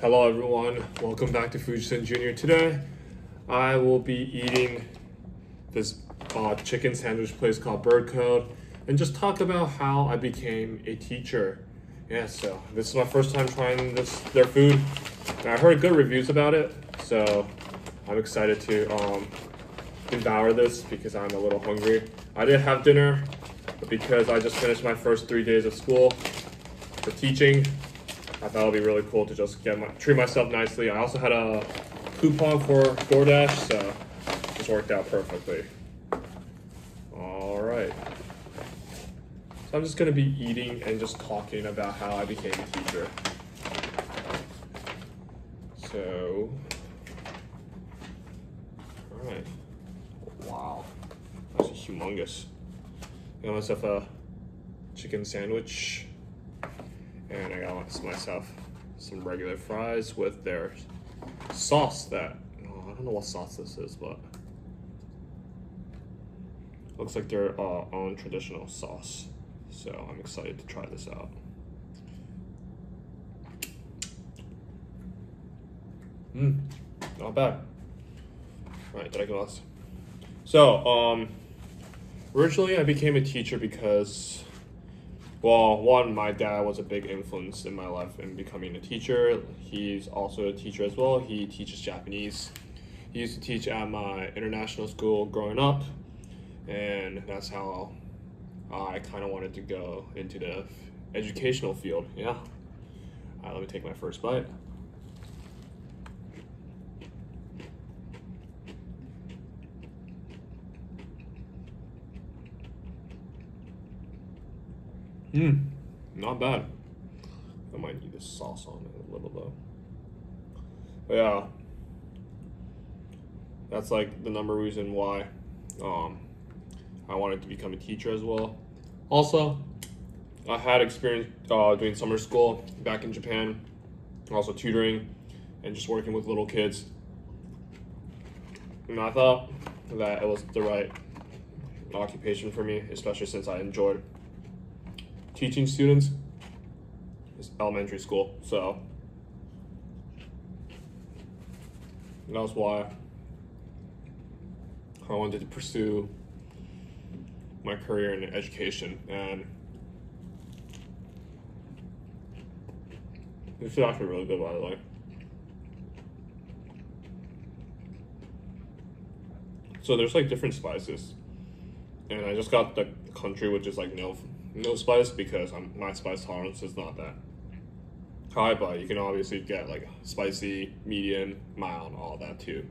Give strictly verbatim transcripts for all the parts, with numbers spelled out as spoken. Hello everyone, welcome back to Fujisen Junior Today I will be eating this uh, chicken sandwich place called Bird Code and just talk about how I became a teacher. Yeah, so this is my first time trying this their food and I heard good reviews about it, so I'm excited to um, devour this because I'm a little hungry. I didn't have dinner because I just finished my first three days of school for teaching. I thought it would be really cool to just get my, treat myself nicely. I also had a coupon for DoorDash, so this worked out perfectly. All right. So I'm just going to be eating and just talking about how I became a teacher. So, all right. Wow, that's humongous. I got myself a chicken sandwich. And I got myself some regular fries with their sauce that, oh, I don't know what sauce this is, but looks like their uh, own traditional sauce. So I'm excited to try this out. Mmm, not bad. All right, did I get lost? So, um, originally I became a teacher because well, one, my dad was a big influence in my life in becoming a teacher. He's also a teacher as well. He teaches Japanese. He used to teach at my international school growing up, and that's how I kind of wanted to go into the educational field. Yeah. All right, let me take my first bite. Mmm, not bad. I might need the sauce on it a little though. But yeah, that's like the number reason why um, I wanted to become a teacher as well. Also, I had experience uh, doing summer school back in Japan, also tutoring and just working with little kids. And I thought that it was the right occupation for me, especially since I enjoyed teaching students is elementary school, so that was why I wanted to pursue my career in education. And this is actually really good, by the way. So there's like different spices, and I just got the country, which is like no. No spice because I'm, my spice tolerance is not that high, but you can obviously get like spicy, medium, mild, all that too.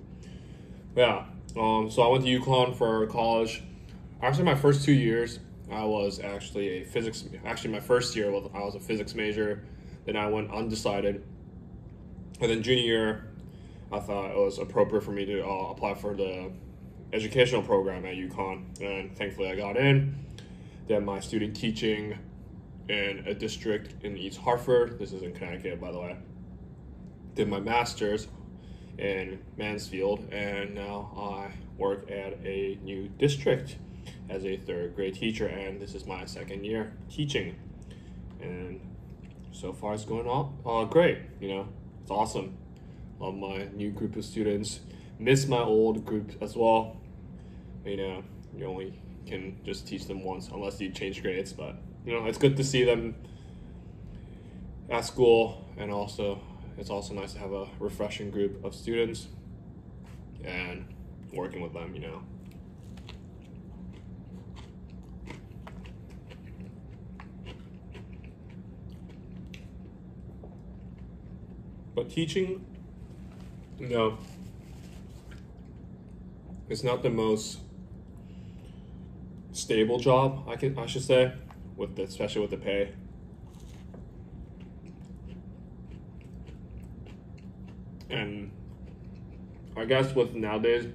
Yeah, um, so I went to UConn for college. Actually, my first two years, I was actually a physics. Actually, my first year was I was a physics major. Then I went undecided, and then junior year, I thought it was appropriate for me to uh, apply for the educational program at UConn, and thankfully I got in. Then my student teaching in a district in East Hartford, this is in Connecticut, by the way. Did my master's in Mansfield, and now I work at a new district as a third grade teacher, and this is my second year teaching. And so far it's going all uh, great, you know, it's awesome. Love my new group of students, miss my old group as well, you know, you only can just teach them once unless you change grades, but you know, it's good to see them at school, and also it's also nice to have a refreshing group of students and working with them, you know. But teaching, you know, it's not the most stable job, I can I should say, with the, especially with the pay. And I guess with nowadays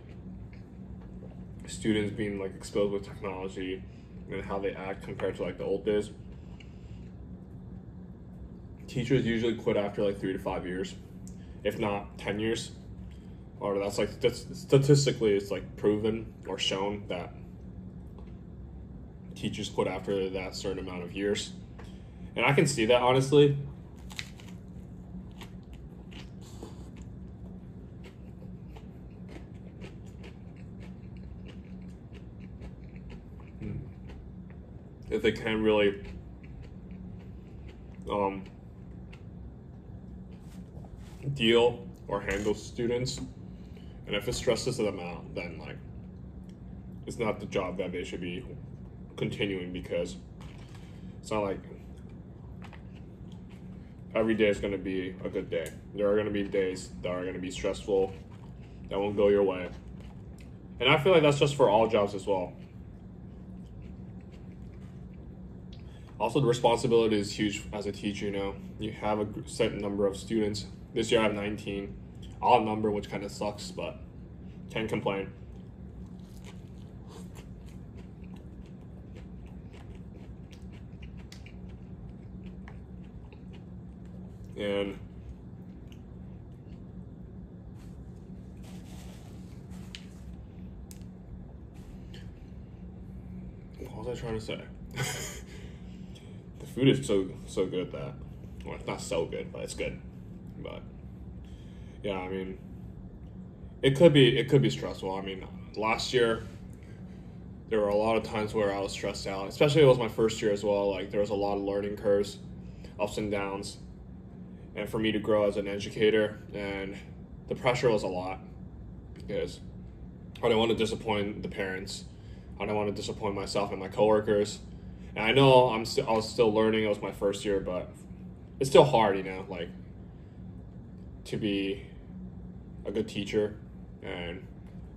students being like exposed with technology and how they act compared to like the old days, teachers usually quit after like three to five years, if not ten years. Or that's like statistically it's like proven or shown that teachers quit after that certain amount of years, and I can see that honestly. if they can really um, deal or handle students. And if it stresses them out, then like it's not the job that they should be continuing, because it's not like every day is going to be a good day. There are going to be days that are going to be stressful, that won't go your way. And I feel like that's just for all jobs as well. Also, the responsibility is huge as a teacher, you know. You have a certain number of students. This year I have nineteen. Odd number, which kind of sucks, but can't complain. And what was I trying to say? The food is so so good that, well, it's not so good, but it's good. But yeah, I mean, it could be it could be stressful. I mean, last year there were a lot of times where I was stressed out, especially it was my first year as well. Like, there was a lot of learning curves, ups and downs, and for me to grow as an educator, and the pressure was a lot because I didn't want to disappoint the parents. I didn't want to disappoint myself and my coworkers. And I know I'm st- I was still learning. It was my first year, but it's still hard, you know, like to be a good teacher. And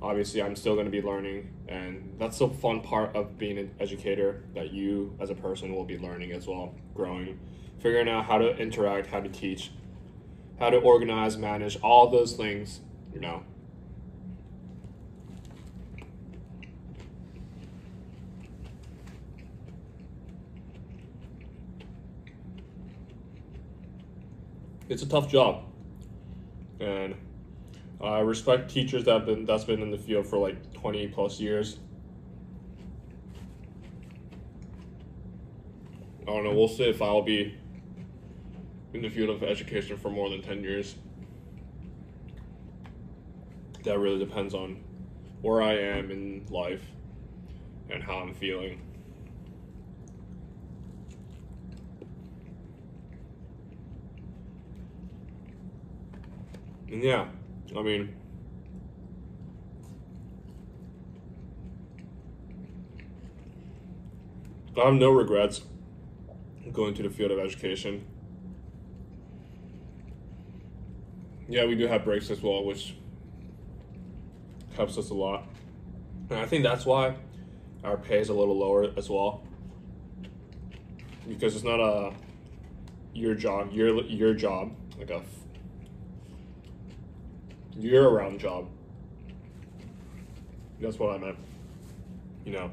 obviously I'm still going to be learning, and that's the fun part of being an educator, that you as a person will be learning as well, growing, figuring out how to interact, how to teach, how to organize, manage, all those things, you know. It's a tough job, and I respect teachers that have been that's been in the field for like twenty plus years. I don't know, we'll see if I'll be in the field of education for more than ten years. That really depends on where I am in life and how I'm feeling. And yeah, I mean, I have no regrets going to the field of education. Yeah, we do have breaks as well, which helps us a lot. And I think that's why our pay is a little lower as well, because it's not a your job, your your job, like a year-round job. That's what I meant. You know,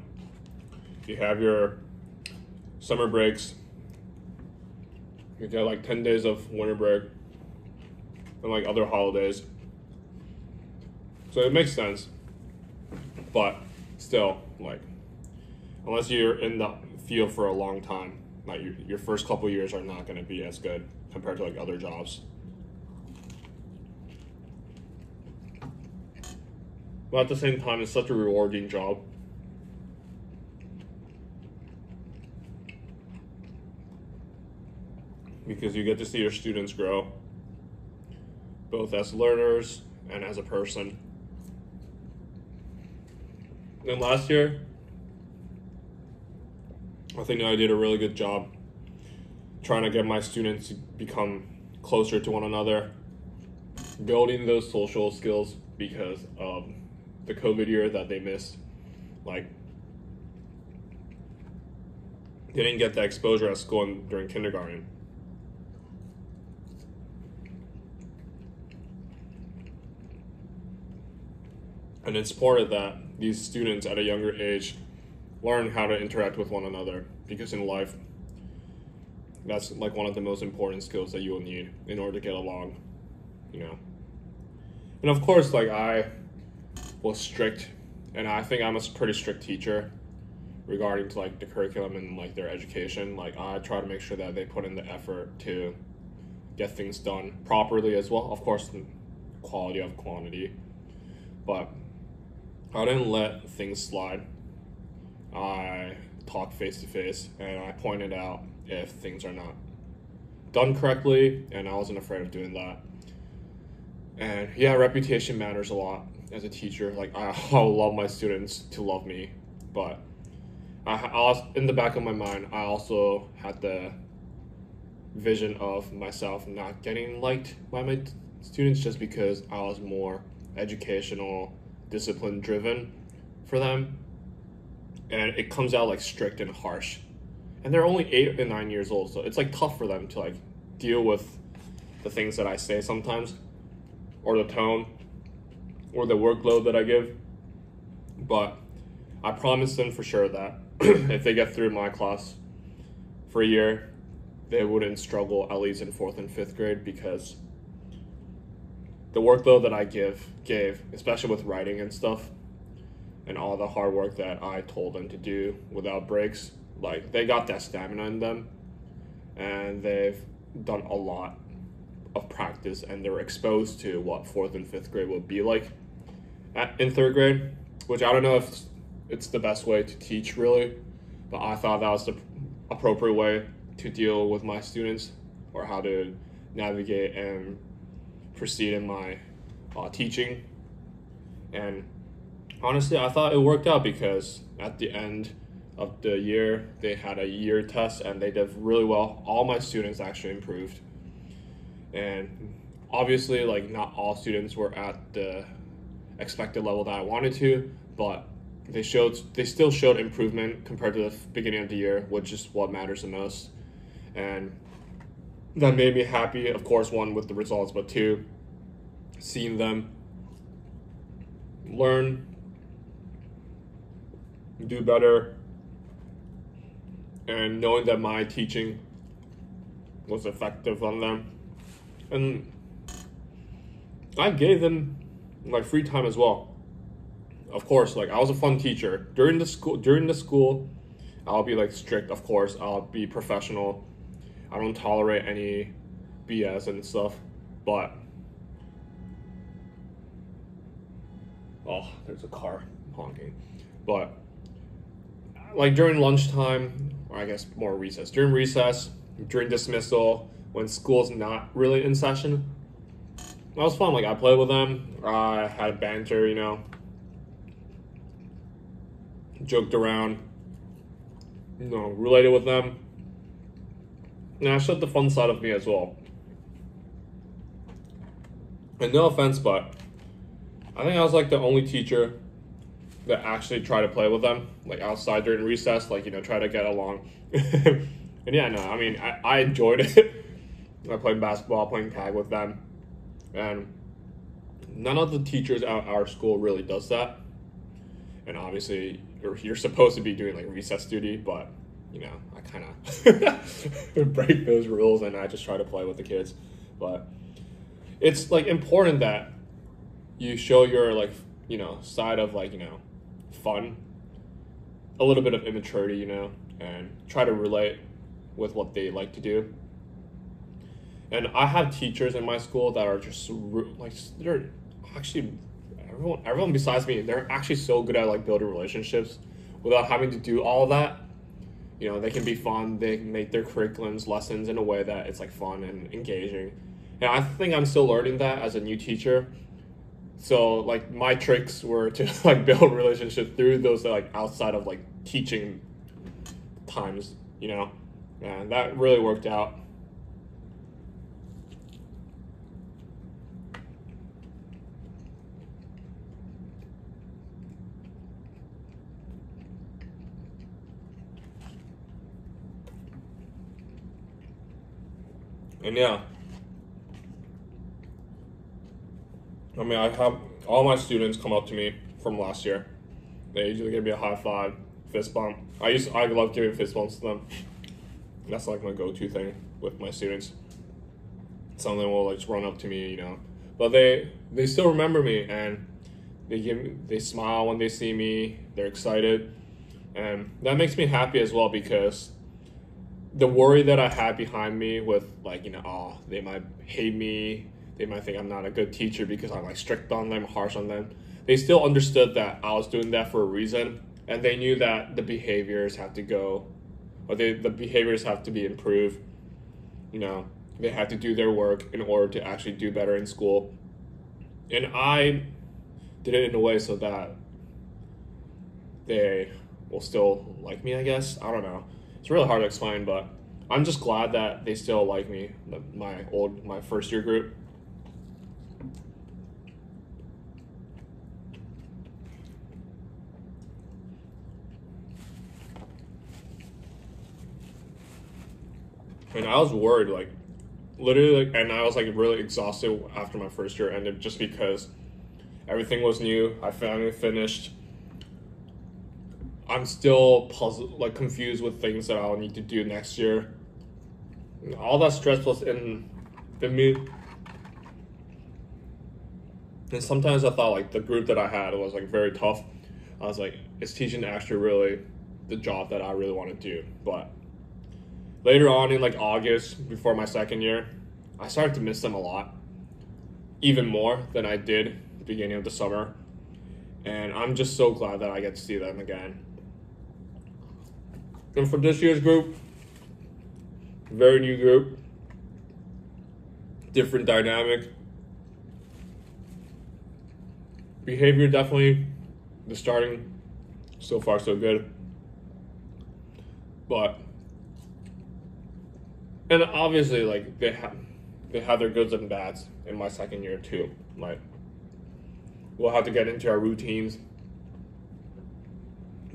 you have your summer breaks, you get like ten days of winter break, and like other holidays. So it makes sense, but still, like, unless you're in the field for a long time, like your, your first couple years are not going to be as good compared to like other jobs. But at the same time, it's such a rewarding job. Because you get to see your students grow, both as learners and as a person. And last year, I think I did a really good job trying to get my students to become closer to one another, building those social skills because of the COVID year that they missed. Like, they didn't get that exposure at school and during kindergarten. And it's important that these students at a younger age learn how to interact with one another, because in life, that's like one of the most important skills that you will need in order to get along, you know. And of course, like, I was strict, and I think I'm a pretty strict teacher regarding to like the curriculum and like their education. Like, I try to make sure that they put in the effort to get things done properly as well. Of course, quality of quantity, but I didn't let things slide. I talk face to face, and I pointed out if things are not done correctly, and I wasn't afraid of doing that. And yeah, reputation matters a lot as a teacher. Like, I, I love my students to love me, but I, I was, in the back of my mind, I also had the vision of myself not getting liked by my students just because I was more educational, discipline driven for them, and it comes out like strict and harsh, and they're only eight and nine years old, so it's like tough for them to like deal with the things that I say sometimes, or the tone, or the workload that I give. But I promised them for sure that if they get through my class for a year, they wouldn't struggle, at least in fourth and fifth grade, because the workload that I give gave, especially with writing and stuff, and all the hard work that I told them to do without breaks, like, they got that stamina in them, and they've done a lot of practice, and they were exposed to what fourth and fifth grade would be like at, in third grade, which I don't know if it's the best way to teach really, but I thought that was the appropriate way to deal with my students, or how to navigate and proceed in my uh, teaching. And honestly, I thought it worked out, because at the end of the year, they had a year test and they did really well. All my students actually improved. And obviously, like, not all students were at the expected level that I wanted to, but they showed, they still showed improvement compared to the beginning of the year, which is what matters the most. And that made me happy, of course, one, with the results, but two, seeing them learn, do better, and knowing that my teaching was effective on them. And I gave them my free time as well. Of course, like, I was a fun teacher during the school during the school I'll be like strict, of course, I'll be professional, I don't tolerate any B S and stuff, but oh, there's a car honking. But like during lunchtime, or I guess more recess, during recess, during dismissal, when school's not really in session, that was fun. Like, I played with them, I uh, had banter, you know, joked around, you know, related with them, and I showed the fun side of me as well. And no offense, but I think I was like the only teacher that actually tried to play with them, like outside during recess, like, you know, try to get along. And yeah, no, I mean, I, I enjoyed it. I played basketball, playing tag with them, and none of the teachers at our school really does that. And obviously, you're, you're supposed to be doing like recess duty, but you know, I kind of break those rules, and I just try to play with the kids. But it's like important that you show your, like, you know, side of, like, you know, fun, a little bit of immaturity, you know, and try to relate with what they like to do. And I have teachers in my school that are just like, they're actually, everyone everyone besides me, they're actually so good at like building relationships without having to do all that. You know, they can be fun, they make their curriculums, lessons in a way that it's like fun and engaging. And I think I'm still learning that as a new teacher. So like my tricks were to like build relationships through those, like, outside of like teaching times, you know, and that really worked out. And yeah, I mean, I have all my students come up to me from last year. They usually give me a high five, fist bump. I used to, I love giving fist bumps to them. That's like my go-to thing with my students. Some of them will like just run up to me, you know, but they they still remember me, and they give me, they smile when they see me. They're excited, and that makes me happy as well, because the worry that I had behind me with, like, you know, oh, they might hate me, they might think I'm not a good teacher because I'm like strict on them, harsh on them. They still understood that I was doing that for a reason, and they knew that the behaviors have to go, or they, the behaviors have to be improved. You know, they have to do their work in order to actually do better in school. And I did it in a way so that they will still like me, I guess. I don't know. It's really hard to explain, but I'm just glad that they still like me, my old, my first year group. And I was worried, like, literally, like, and I was, like, really exhausted after my first year ended just because everything was new. I finally finished. I'm still puzzled, like, confused with things that I'll need to do next year. And all that stress was in, in me. And sometimes I thought, like, the group that I had was, like, very tough. I was like, is teaching actually really the job that I really want to do? But later on in like August, before my second year, I started to miss them a lot, even more than I did at the beginning of the summer. And I'm just so glad that I get to see them again. And for this year's group, very new group, different dynamic. Behavior definitely, the starting, so far so good. But and obviously, like, they have they have their goods and bads in my second year too. Like, we'll have to get into our routines,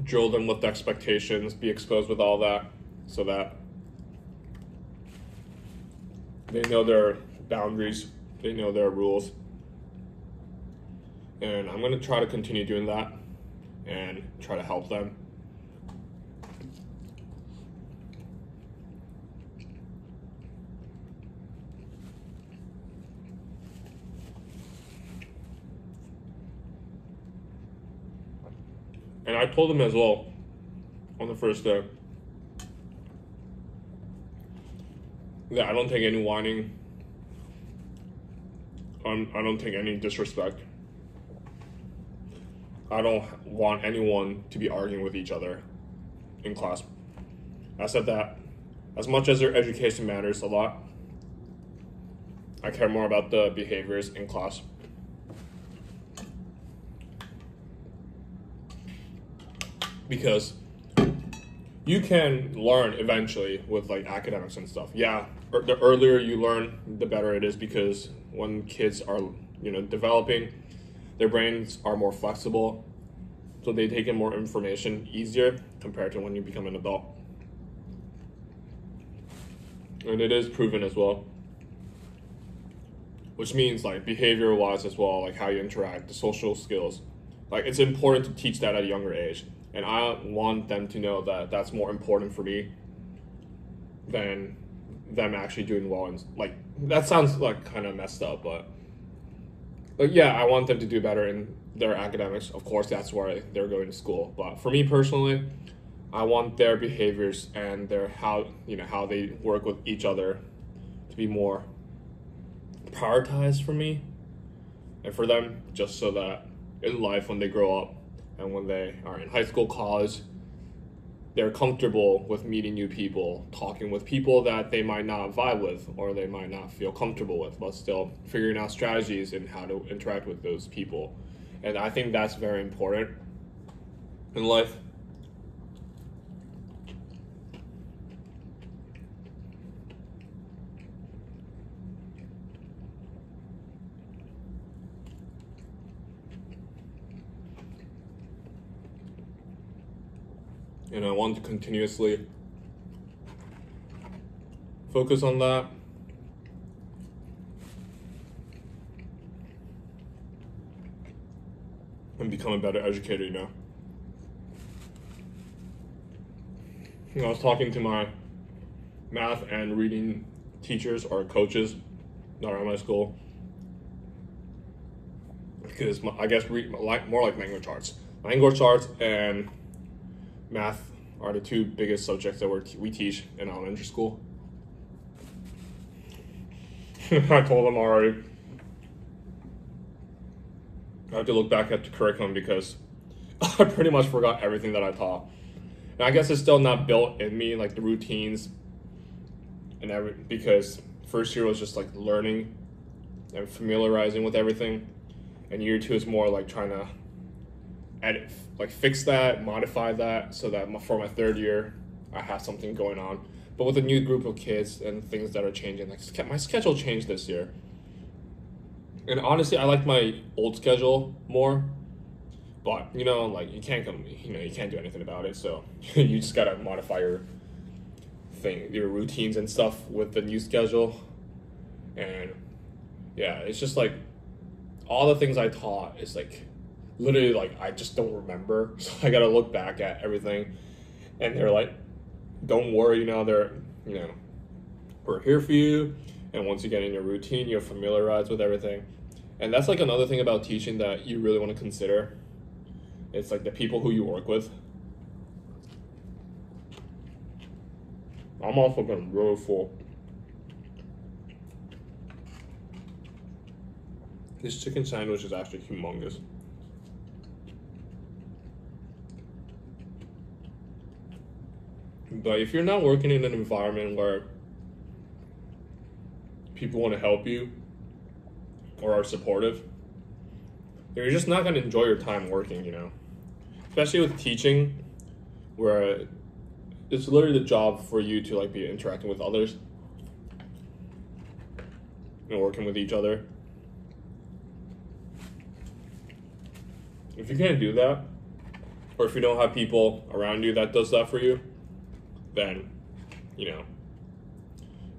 drill them with the expectations, be exposed with all that, so that they know their boundaries, they know their rules. And I'm gonna try to continue doing that and try to help them. And I told them as well on the first day that I don't take any whining. I'm, I don't take any disrespect. I don't want anyone to be arguing with each other in class. I said that as much as their education matters a lot, I care more about the behaviors in class. Because you can learn eventually with like academics and stuff. Yeah, er, the earlier you learn, the better it is, because when kids are, you know, developing, their brains are more flexible, so they take in more information easier compared to when you become an adult. And it is proven as well, which means like behavior-wise as well, like how you interact, the social skills. Like, it's important to teach that at a younger age. And I want them to know that that's more important for me than them actually doing well. And like, that sounds like kind of messed up, but like, yeah, I want them to do better in their academics. Of course, that's why they're going to school. But for me personally, I want their behaviors and their how, you know, how they work with each other to be more prioritized for me and for them, just so that in life when they grow up, and when they are in high school, college, they're comfortable with meeting new people, talking with people that they might not vibe with or they might not feel comfortable with, but still figuring out strategies and how to interact with those people. And I think that's very important in life. And I want to continuously focus on that. And become a better educator, you know. You know, I was talking to my math and reading teachers or coaches, not at my school. Because my, I guess read, like, more like language arts. Language arts and math are the two biggest subjects that we're t we teach in elementary school. I told them already. I have to look back at the curriculum because I pretty much forgot everything that I taught. And I guess it's still not built in me, like the routines and everything, because first year was just like learning and familiarizing with everything. And year two is more like trying to edit, like fix that, modify that, so that for my third year, I have something going on. But with a new group of kids and things that are changing, like my schedule changed this year. And honestly, I liked my old schedule more, but you know, like you can't come, you know, you can't do anything about it. So you just gotta modify your thing, your routines and stuff with the new schedule. And yeah, it's just like all the things I taught is like literally like I just don't remember, so I gotta look back at everything. And they're like, don't worry, you know, they're, you know, we're here for you. And once you get in your routine, you're familiarized with everything. And that's like another thing about teaching that you really want to consider. It's like the people who you work with. I'm also getting really full. This chicken sandwich is actually humongous. But if you're not working in an environment where people want to help you or are supportive, you're just not going to enjoy your time working, you know? Especially with teaching, where it's literally the job for you to like be interacting with others and working with each other. If you can't do that, or if you don't have people around you that does that for you, then, you know,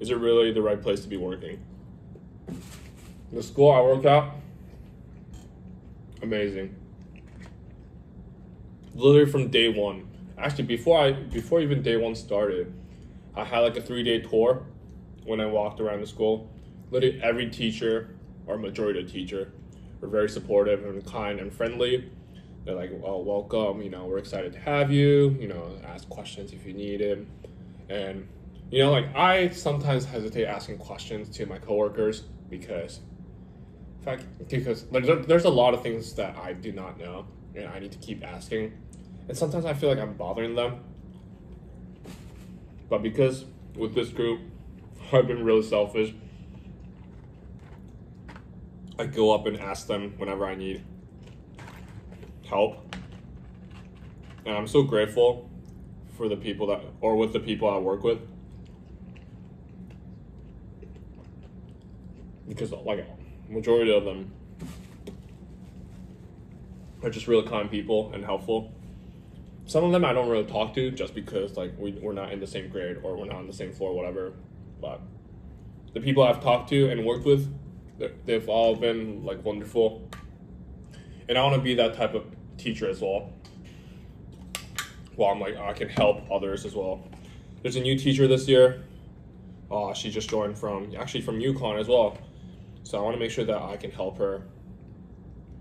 is it really the right place to be working? The school I work at, amazing. Literally from day one. Actually, before I before even day one started, I had like a three-day tour when I walked around the school. Literally every teacher, or majority of teacher, were very supportive and kind and friendly. They're like, well, welcome, you know, we're excited to have you, you know, ask questions if you need it. And, you know, like I sometimes hesitate asking questions to my coworkers because, in fact, because there's a lot of things that I do not know and I need to keep asking. And sometimes I feel like I'm bothering them. But because with this group, I've been really selfish. I go up and ask them whenever I need help, and I'm so grateful for the people that, or with the people I work with, because like majority of them are just really kind people and helpful. Some of them I don't really talk to just because like we, we're not in the same grade or we're not on the same floor, whatever. But the people I've talked to and worked with, they've all been like wonderful. And I want to be that type of teacher as well. Well, I'm like, I can help others as well. There's a new teacher this year. Uh, she just joined from, actually from UConn as well. So I want to make sure that I can help her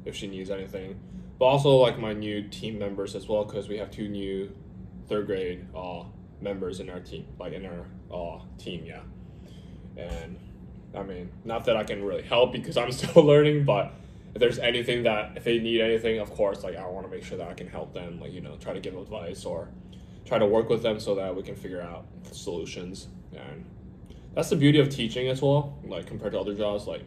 if she needs anything. But also like my new team members as well, because we have two new third grade uh, members in our team, like in our uh, team, yeah. And I mean, not that I can really help because I'm still learning, but if there's anything that, if they need anything, of course, like I want to make sure that I can help them, like, you know, try to give advice or try to work with them so that we can figure out solutions. And that's the beauty of teaching as well, like compared to other jobs, like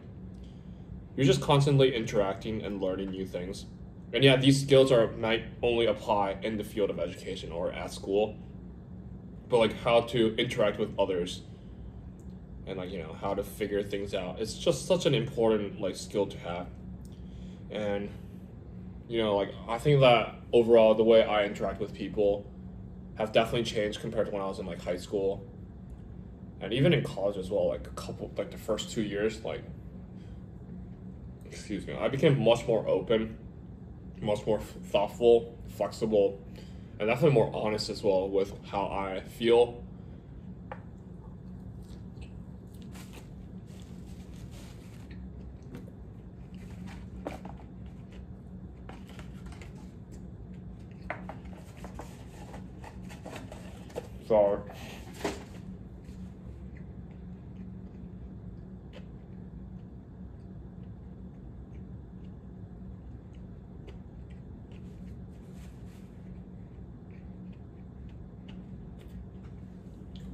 you're just constantly interacting and learning new things. And yeah, these skills are might only apply in the field of education or at school, but like how to interact with others and like, you know, how to figure things out. It's just such an important like skill to have. And, you know, like, I think that overall, the way I interact with people have definitely changed compared to when I was in, like, high school. And even in college as well, like, a couple, like, the first two years, like, excuse me, I became much more open, much more thoughtful, flexible, and definitely more honest as well with how I feel. Sorry.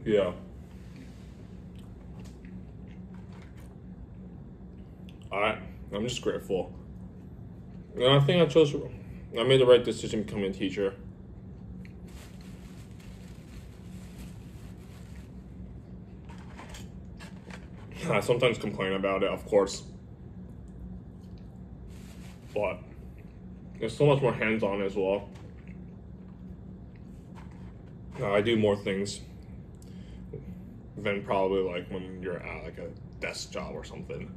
Yeah. I I'm just grateful. And I think I chose I made the right decision becoming a teacher. I sometimes complain about it, of course. But there's so much more hands-on as well. Uh, I do more things than probably like when you're at like a desk job or something.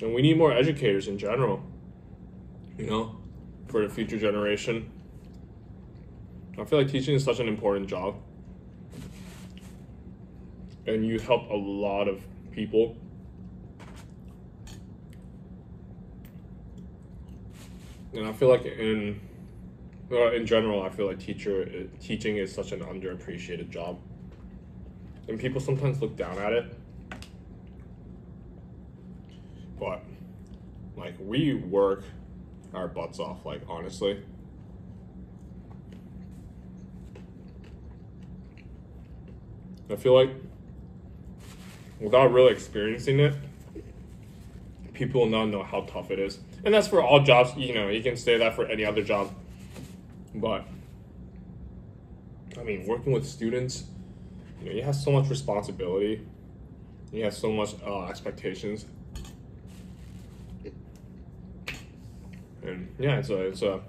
And we need more educators in general, you know, for the future generation. I feel like teaching is such an important job. And you help a lot of people. And I feel like in, well, in general, I feel like teacher teaching is such an underappreciated job. And people sometimes look down at it. But, like, we work our butts off, like, honestly. I feel like without really experiencing it, people will not know how tough it is. And that's for all jobs, you know, you can say that for any other job. But, I mean, working with students, you know, you have so much responsibility. You have so much uh, expectations. And yeah, it's a, it's a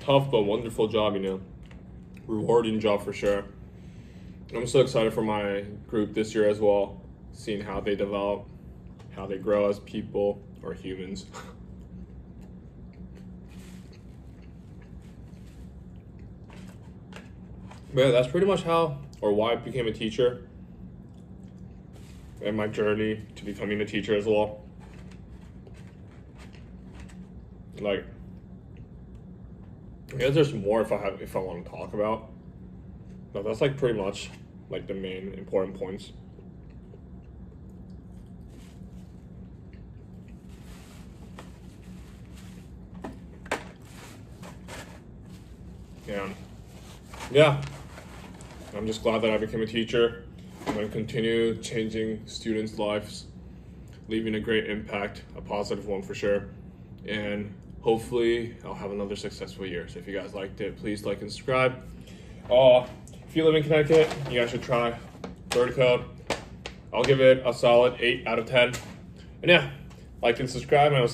tough but wonderful job, you know, rewarding job for sure. I'm so excited for my group this year as well, seeing how they develop, how they grow as people or humans. But yeah, that's pretty much how or why I became a teacher and my journey to becoming a teacher as well. Like, I guess there's more if I have if I want to talk about, but that's like pretty much like the main important points. Yeah. Yeah. I'm just glad that I became a teacher. I'm going to continue changing students' lives, leaving a great impact, a positive one for sure. And hopefully I'll have another successful year. So if you guys liked it, please like and subscribe. Uh, if you live in Connecticut, you guys should try Bird Code. I'll give it a solid eight out of ten. And yeah, like and subscribe. And I'll